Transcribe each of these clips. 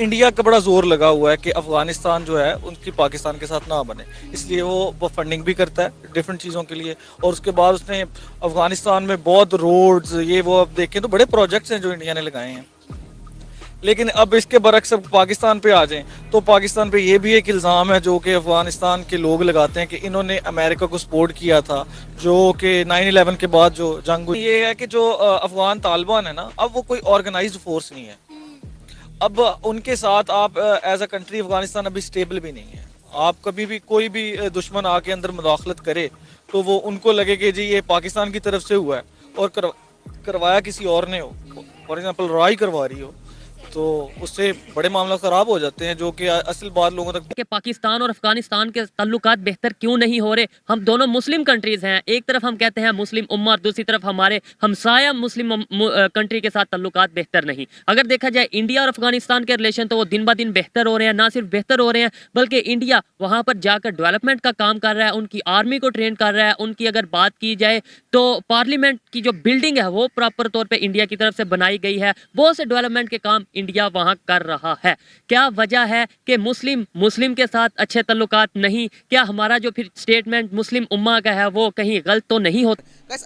India का बड़ा जोर लगा हुआ है कि अफगानिस्तान जो है उनकी पाकिस्तान के साथ ना बने, इसलिए वो फंडिंग भी करता है डिफरेंट चीज़ों के लिए। और उसके बाद उसने अफगानिस्तान में बहुत रोड्स ये वो अब देखें तो बड़े प्रोजेक्ट्स हैं जो इंडिया ने लगाए हैं। लेकिन अब इसके बरक्स अब पाकिस्तान पे आ जाएं तो पाकिस्तान पे ये भी एक इल्ज़ाम है जो कि अफ़गानिस्तान के लोग लगाते हैं कि इन्होंने अमेरिका को सपोर्ट किया था, जो कि 9/11 के बाद जो जंग हुई। ये है कि जो अफ़गान तालिबान है ना, अब वो कोई ऑर्गेनाइज्ड फोर्स नहीं है। अब उनके साथ आप एज अ कंट्री अफ़गानिस्तान अभी स्टेबल भी नहीं है। आप कभी भी कोई भी दुश्मन आके अंदर मुदाखलत करे तो वो उनको लगे कि जी ये पाकिस्तान की तरफ से हुआ है और करवाया किसी और ने हो, फॉर एग्ज़ाम्पल लड़ाई करवा रही हो, तो उससे बड़े मामला खराब हो जाते हैं जो कि असल बात लोगों तक कि पाकिस्तान और अफगानिस्तान के तल्लुकात बेहतर क्यों नहीं हो रहे। हम दोनों मुस्लिम कंट्रीज़ हैं, एक तरफ हम कहते हैं मुस्लिम उम्मा, दूसरी तरफ हमारे हमसाया मुस्लिम कंट्री के साथ तल्लुकात बेहतर नहीं। अगर देखा जाए इंडिया और अफगानिस्तान के रिलेशन तो वो दिन ब दिन बेहतर हो रहे हैं। ना सिर्फ बेहतर हो रहे हैं बल्कि इंडिया वहाँ पर जाकर डेवलपमेंट का काम कर रहा है, उनकी आर्मी को ट्रेन कर रहा है। उनकी अगर बात की जाए तो पार्लियामेंट की जो बिल्डिंग है वो प्रॉपर तौर पर इंडिया की तरफ से बनाई गई है। बहुत से डेवलपमेंट के काम इंडिया वहां कर रहा है। क्या वजह है कि मुस्लिम मुस्लिम के साथ अच्छे तल्लुकात नहीं? क्या हमारा जो फिर स्टेटमेंट मुस्लिम उम्मा का है वो कहीं गलत तो नहीं होता?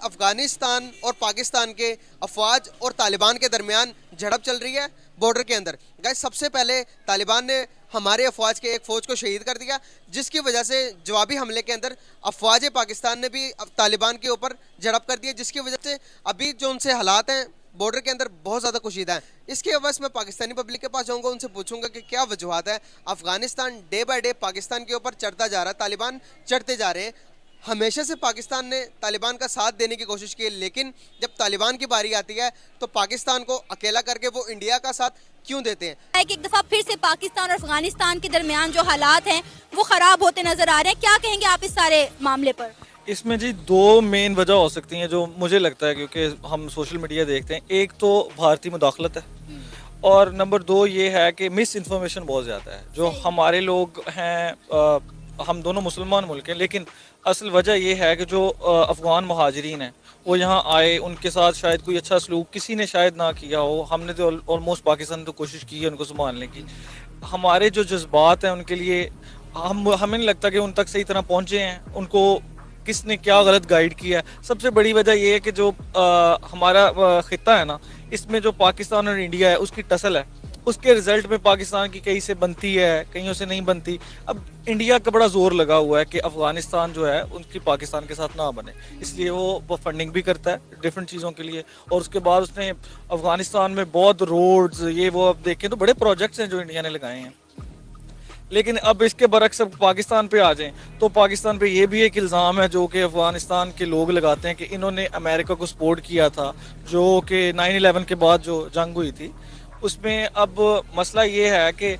अफगानिस्तान और पाकिस्तान के अफवाज और तालिबान के दरमियान झड़प चल रही है बॉर्डर के अंदर। गाइस सबसे पहले तालिबान ने हमारे अफवाज के एक फ़ौज को शहीद कर दिया, जिसकी वजह से जवाबी हमले के अंदर अफवाज पाकिस्तान ने भी तालिबान के ऊपर झड़प कर दी, जिसकी वजह से अभी जो उनसे हालात हैं बॉर्डर के अंदर बहुत ज़्यादा कुशीदा है। इसके अवसर मैं पाकिस्तानी पब्लिक के पास जाऊंगा, उनसे पूछूंगा कि क्या वजूहत है। Afghanistan day by day Pakistan के ऊपर चढ़ता जा रहा है, तालिबान चढ़ते जा रहे हैं। हमेशा से पाकिस्तान ने तालिबान का साथ देने की कोशिश की, लेकिन जब तालिबान की बारी आती है तो पाकिस्तान को अकेला करके वो इंडिया का साथ क्यों देते हैं? एक दफ़ा फिर से पाकिस्तान और अफगानिस्तान के दरमियान जो हालात हैं वो ख़राब होते नज़र आ रहे हैं। क्या कहेंगे आप इस सारे मामले पर? इसमें जी दो मेन वजह हो सकती हैं जो मुझे लगता है, क्योंकि हम सोशल मीडिया देखते हैं। एक तो भारतीय मुदाखलत है और नंबर दो ये है कि मिस इन्फॉर्मेशन बहुत ज़्यादा है। जो हमारे लोग हैं, हम दोनों मुसलमान मुल्क हैं, लेकिन असल वजह ये है कि जो अफ़गान महाजरीन हैं वो यहाँ आए, उनके साथ शायद कोई अच्छा सलूक किसी ने शायद ना किया हो। हमने तो ऑलमोस्ट पाकिस्तान तो कोशिश की है उनको संभालने की। हमारे जो जज्बात हैं उनके लिए हमें नहीं लगता कि उन तक सही तरह पहुँचे हैं, उनको किसने क्या गलत गाइड किया है। सबसे बड़ी वजह यह है कि जो हमारा ख़िता है ना, इसमें जो पाकिस्तान और इंडिया है उसकी टसल है, उसके रिज़ल्ट में पाकिस्तान की कहीं से बनती है कहीं से नहीं बनती। अब इंडिया का बड़ा जोर लगा हुआ है कि अफ़गानिस्तान जो है उनकी पाकिस्तान के साथ ना बने, इसलिए वो फंडिंग भी करता है डिफरेंट चीज़ों के लिए। और उसके बाद उसने अफ़गानिस्तान में बहुत रोड्स ये वो अब देखें तो बड़े प्रोजेक्ट्स हैं जो इंडिया ने लगाए हैं। लेकिन अब इसके बरक्स अब पाकिस्तान पे आ जाएं तो पाकिस्तान पे ये भी एक इल्ज़ाम है जो कि अफ़गानिस्तान के लोग लगाते हैं कि इन्होंने अमेरिका को सपोर्ट किया था, जो कि 9/11 के बाद जो जंग हुई थी उसमें। अब मसला ये है कि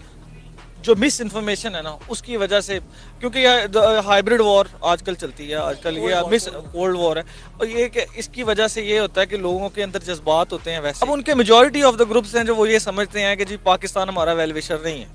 जो मिस इन्फॉर्मेशन है ना उसकी वजह से, क्योंकि यह हाइब्रिड वॉर आजकल चलती है, आजकल ये मिस कोल्ड वॉर है, और ये कि इसकी वजह से ये होता है कि लोगों के अंदर जज्बात होते हैं वैसे। अब उनके मेजॉरिटी ऑफ द ग्रुप्स हैं जो वो ये समझते हैं कि जी पाकिस्तान हमारा वेल विशर नहीं है,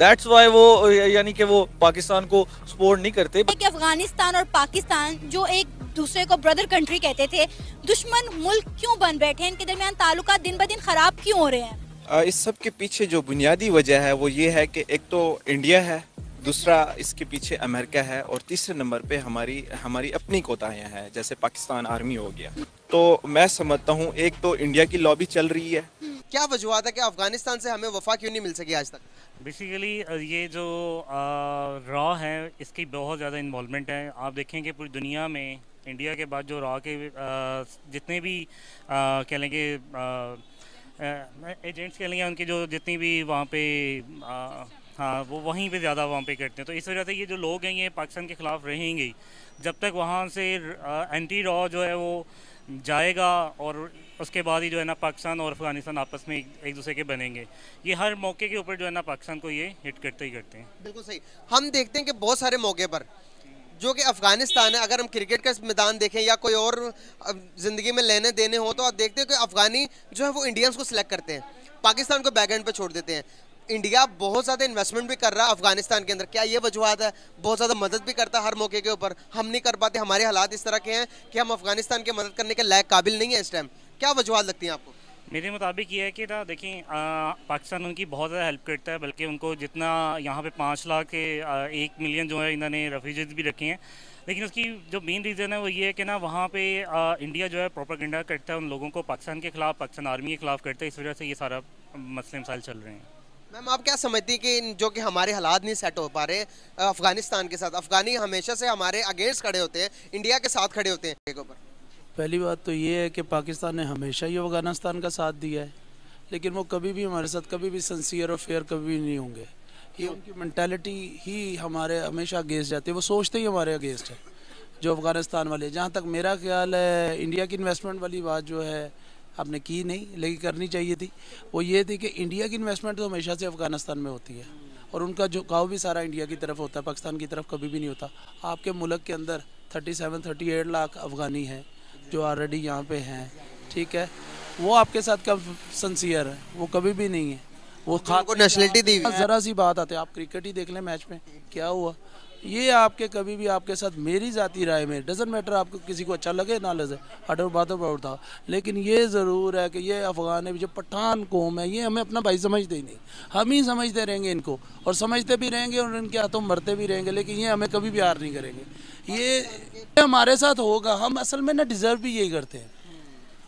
दैट्स वाई वो यानी कि वो पाकिस्तान को सपोर्ट नहीं करते। अफगानिस्तान और पाकिस्तान जो एक दूसरे को ब्रदर कंट्री कहते थे, दुश्मन मुल्क क्यों बन बैठे हैं? इनके दरमियान ताल्लुकात दिन ब दिन खराब क्यों हो रहे हैं? इस सब के पीछे जो बुनियादी वजह है वो ये है कि एक तो इंडिया है, दूसरा इसके पीछे अमेरिका है, और तीसरे नंबर पे हमारी अपनी कोताहियाँ हैं, जैसे पाकिस्तान आर्मी हो गया। तो मैं समझता हूँ एक तो इंडिया की लॉबी चल रही है। क्या वजूहत है कि अफगानिस्तान से हमें वफा क्यों नहीं मिल सकी आज तक? बेसिकली ये जो रॉ है इसकी बहुत ज़्यादा इन्वॉल्वमेंट है। आप देखेंगे पूरी दुनिया में इंडिया के बाद जो रॉ के जितने भी कह लें कि एजेंट्स कह लेंगे, उनकी जो जितनी भी वहाँ पे हाँ वो वहीं पे ज़्यादा वहाँ पे करते हैं। तो इस वजह से ये जो लोग हैं ये पाकिस्तान के ख़िलाफ़ रहेंगे ही जब तक वहाँ से एंटी रॉ जो है वो जाएगा, और उसके बाद ही जो है ना पाकिस्तान और अफगानिस्तान आपस में एक दूसरे के बनेंगे। ये हर मौके के ऊपर जो है ना पाकिस्तान को ये हिट करते ही करते हैं। बिल्कुल सही। हम देखते हैं कि बहुत सारे मौके पर जो कि अफगानिस्तान है, अगर हम क्रिकेट का मैदान देखें या कोई और ज़िंदगी में लेने देने हो, तो आप देखते हैं कि अफगानी जो है वो इंडियंस को सिलेक्ट करते हैं, पाकिस्तान को बैक एंड पर छोड़ देते हैं। इंडिया बहुत ज़्यादा इन्वेस्टमेंट भी कर रहा है अफगानिस्तान के अंदर, क्या ये वजूहत है? बहुत ज़्यादा मदद भी करता है हर मौके के ऊपर, हम नहीं कर पाते, हमारे हालात इस तरह के हैं कि हम अफगानिस्तान के मदद करने के लायक काबिल नहीं है इस टाइम। क्या वजूहत लगती हैं आपको? मेरे मुताबिक ये है कि ना देखें पाकिस्तान उनकी बहुत ज़्यादा हेल्प करता है, बल्कि उनको जितना यहाँ पे 5 लाख के 1 मिलियन जो है इन्होंने रेफ्यूजीज भी रखे हैं। लेकिन उसकी जो मेन रीज़न है वो ये है कि ना वहाँ पे इंडिया जो है प्रोपेगेंडा करता है उन लोगों को पाकिस्तान के ख़िलाफ़, पाकिस्तान आर्मी के ख़िलाफ़ करता है। इस वजह से ये सारा मसले मसाइल चल रहे हैं। मैम आप क्या समझती हैं कि जो कि हमारे हालात नहीं सेट हो पा रहे अफ़गानिस्तान के साथ? अफ़गानी हमेशा से हमारे अगेंस्ट खड़े होते हैं, इंडिया के साथ खड़े होते हैं। पहली बात तो ये है कि पाकिस्तान ने हमेशा ही अफगानिस्तान का साथ दिया है, लेकिन वो कभी भी हमारे साथ कभी भी सिंसियर और फेयर कभी भी नहीं होंगे। ये उनकी मेंटालिटी ही हमारे हमेशा अगेंस्ट जाती है, वो सोचते ही हमारे अगेंस्ट है जो अफगानिस्तान वाले। जहाँ तक मेरा ख्याल है इंडिया की इन्वेस्टमेंट वाली बात जो है आपने की नहीं, लेकिन करनी चाहिए थी। वो ये थी कि इंडिया की इन्वेस्टमेंट तो हमेशा से अफगानिस्तान में होती है और उनका झुकाव भी सारा इंडिया की तरफ होता है, पाकिस्तान की तरफ कभी भी नहीं होता। आपके मुल्क के अंदर 37-38 लाख अफगानी हैं जो ऑलरेडी यहाँ पे हैं, ठीक है। वो आपके साथ कब सिंसियर है? वो कभी भी नहीं है। वो खा को नेशनलिटी दी हुई है। ज़रा सी बात आते हैं, आप क्रिकेट ही देख लें, मैच में क्या हुआ। ये आपके कभी भी आपके साथ, मेरी ज़ाती राय में डजेंट मैटर आपको किसी को अच्छा लगे ना लगे, अडर बात अबाउट था। लेकिन ये ज़रूर है कि ये अफगान है जो पठान कौम है, ये हमें अपना भाई समझते ही नहीं। हम ही समझते रहेंगे इनको और समझते भी रहेंगे और इनके हाथों मरते भी रहेंगे, लेकिन ये हमें कभी प्यार नहीं करेंगे। ये हमारे साथ होगा, हम असल में ना डिज़र्व भी यही करते हैं।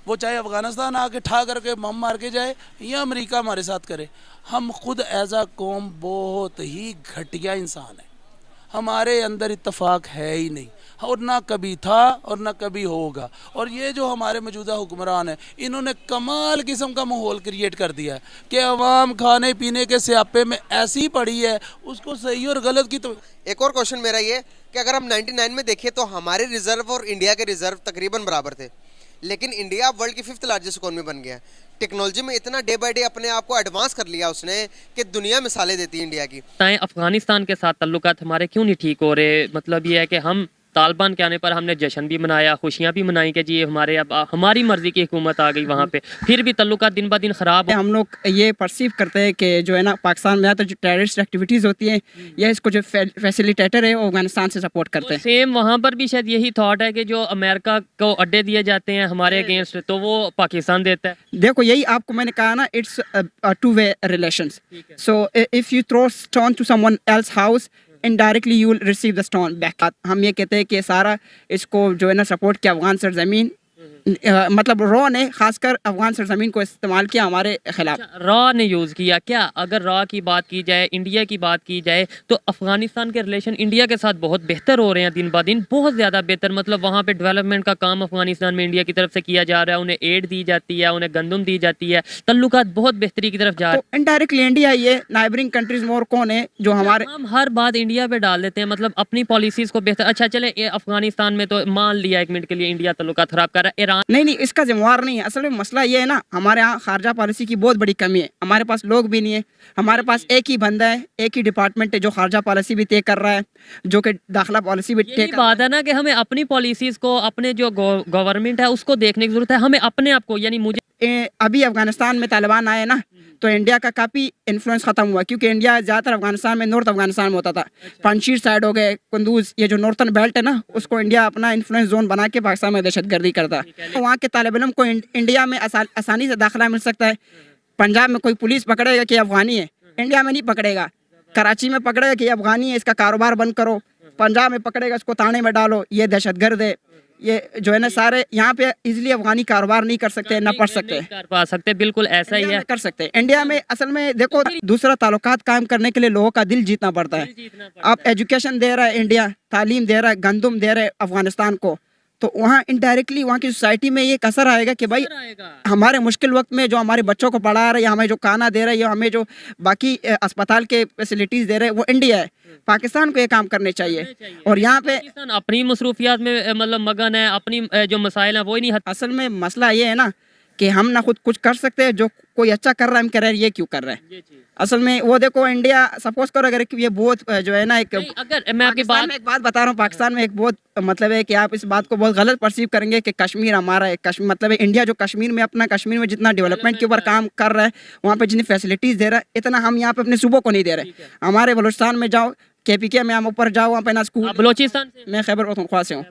वो चाहे अफगानिस्तान आके ठा करके बम मार के जाए या अमेरिका हमारे साथ करे, हम खुद एज आ कौम बहुत ही घटिया इंसान है। हमारे अंदर इत्तेफाक है ही नहीं और ना कभी था और ना कभी होगा। और ये जो हमारे मौजूदा हुक्मरान हैं, इन्होंने कमाल किस्म का माहौल क्रिएट कर दिया है कि अवाम खाने पीने के स्यापे में ऐसी पड़ी है, उसको सही और गलत की। तो एक और क्वेश्चन मेरा ये कि अगर हम 99 में देखें तो हमारे रिज़र्व और इंडिया के रिज़र्व तकरीबन बराबर थे, लेकिन इंडिया वर्ल्ड की 5th लार्जेस्ट इकोनॉमी बन गया है। टेक्नोलॉजी में इतना डे बाय डे अपने आप को एडवांस कर लिया उसने कि दुनिया मिसालें देती है इंडिया की। अफगानिस्तान के साथ ताल्लुकात हमारे क्यों नहीं ठीक हो रहे? मतलब ये है कि हम तालिबान के आने पर हमने जश्न भी मनाया, खुशियाँ भी मनाई कि जी हमारे अब हमारी मर्जी की हुकूमत आ गई वहाँ पे, फिर भी ताल्लुकात दिन ब दिन ख़राब है। हम लोग ये परसीव करते हैं कि जो है ना पाकिस्तान में या तो जो टेररिस्ट एक्टिविटीज़ होती हैं या इसको जो फैसिलिटेटर है वो अफगानिस्तान से सपोर्ट करते हैं। सेम वहाँ पर भी शायद यही थाट है कि जो अमेरिका को अड्डे दिए जाते हैं हमारे अगेंस्ट तो वो पाकिस्तान देता है। देखो यही आपको मैंने कहा ना, it's two way relation. So if you throw stone to someone else house indirectly you will receive the stone back. हम ये कहते हैं कि सारा इसको जो है ना सपोर्ट किया अफगान सरजमीन, मतलब रॉ ने खासकर अफगान सरजमीन को इस्तेमाल किया हमारे खिलाफ। रॉ ने यूज़ किया क्या? अगर रॉ की बात की जाए, इंडिया की बात की जाए तो अफगानिस्तान के रिलेशन इंडिया के साथ बहुत बेहतर हो रहे हैं दिन ब दिन, बहुत ज़्यादा बेहतर। मतलब वहाँ पे डेवलपमेंट का काम अफगानिस्तान में इंडिया की तरफ से किया जा रहा है, उन्हें एड दी जाती है, उन्हें गंदम दी जाती है, ताल्लुकात बहुत बेहतरी की तरफ जा रहे हैं। इनडायरेक्टली इंडिया ये नाइबरिंग कंट्रीज में और कौन है जो हमारे, हम हर बात इंडिया पर डाल देते हैं, मतलब अपनी पॉलिसीज़ को बेहतर। अच्छा चले अफगानिस्तान में तो मान लिया एक मिनट के लिए इंडिया ताल्लुकात ख़राब कर रहा है, नहीं इसका जिम्मेवार नहीं है। असल में मसला ये है ना, हमारे यहाँ खारजा पॉलिसी की बहुत बड़ी कमी है, हमारे पास लोग भी नहीं है। हमारे पास एक ही बंदा है, एक ही डिपार्टमेंट है जो खारजा पॉलिसी भी तय कर रहा है, जो कि दाखिला पॉलिसी भी तय कर रहा है। बात है ना कि हमें अपनी पॉलिसीज़ को, अपने जो गवर्नमेंट है उसको देखने की जरूरत है, हमें अपने आप को। यानी मुझे अभी अफगानिस्तान में तालिबान आए ना तो इंडिया का काफ़ी इन्फ्लुएंस ख़त्म हुआ, क्योंकि इंडिया ज़्यादातर अफगानिस्तान में, नॉर्थ अफगानिस्तान में होता था। पंशीर साइड हो गए, कुंदूज, ये जो नॉर्थन बेल्ट है ना उसको इंडिया अपना इन्फ्लुएंस जोन बना के पाकिस्तान में दहशतगर्दी करता। तो वहाँ के तालिब इल्म को इंडिया में आसानी से दाखिला मिल सकता है। पंजाब में कोई पुलिस पकड़ेगा कि अफगानी है, इंडिया में नहीं पकड़ेगा। कराची में पकड़ेगा कि अफगानी है, इसका कारोबार बंद करो। पंजाब में पकड़ेगा इसको थाने में डालो, ये दहशतगर्द है। ये जो है ना सारे यहाँ पे इजिली अफगानी कारोबार नहीं कर सकते, ना पढ़ सकते, पा सकते, बिल्कुल ऐसा ही है कर सकते। इंडिया में असल में देखो दूसरा ताल्लुकात कायम करने के लिए लोगों का दिल जीतना पड़ता है। आप एजुकेशन दे रहा है इंडिया, तालीम दे रहा है, गंदम दे रहा है अफगानिस्तान को, तो वहाँ इनडायरेक्टली वहाँ की सोसाइटी में ये असर आएगा कि भाई हमारे मुश्किल वक्त में जो हमारे बच्चों को पढ़ा रहा है, हमें जो खाना दे रहा है, या हमें जो बाकी अस्पताल के फैसिलिटीज़ दे रहे हैं वो इंडिया है। पाकिस्तान को ये काम करने चाहिए। और यहाँ पे अपनी मसरूफियात में मतलब मगन है, अपनी जो मसाइल हैं वो ही नहीं। असल में मसला ये है ना कि हम ना खुद कुछ कर सकते हैं, जो कोई अच्छा कर रहा है हम कह रहे हैं ये क्यों कर रहा है। असल में वो देखो इंडिया सपोज करो, अगर ये बहुत जो है ना एक, अगर मैं आपकी एक बात बता रहा हूँ, पाकिस्तान में एक बहुत मतलब है कि आप इस बात को बहुत गलत परसीव करेंगे कि कश्मीर हमारा है। मतलब इंडिया जो कश्मीर में अपना, कश्मीर में जितना डेवलपमेंट के ऊपर काम कर रहा है, वहाँ पर जितनी फैसिलिटीज़ दे रहा है, इतना हम यहाँ पे अपने सूबों को नहीं दे रहे। हमारे बलोचिस्तान में जाओ, KPK में हम ऊपर जाओ, वहाँ पे ना स्कूल, बलोचिस्तान मैं खैबर पख्तूनख्वा से हूँ,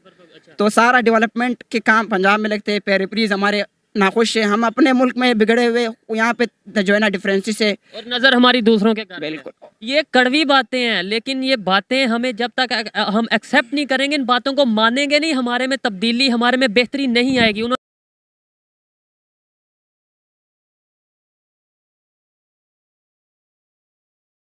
तो सारा डेवलपमेंट के काम पंजाब में लगते हैं। पेरिफेरीज हमारे नाखुश है, हम अपने मुल्क में बिगड़े हुए यहाँ पे जो है ना डिफरेंसी से और नज़र हमारी दूसरों के। बिल्कुल ये कड़वी बातें हैं, लेकिन ये बातें हमें जब तक हम एक्सेप्ट नहीं करेंगे, इन बातों को मानेंगे नहीं, हमारे में तब्दीली, हमारे में बेहतरी नहीं आएगी।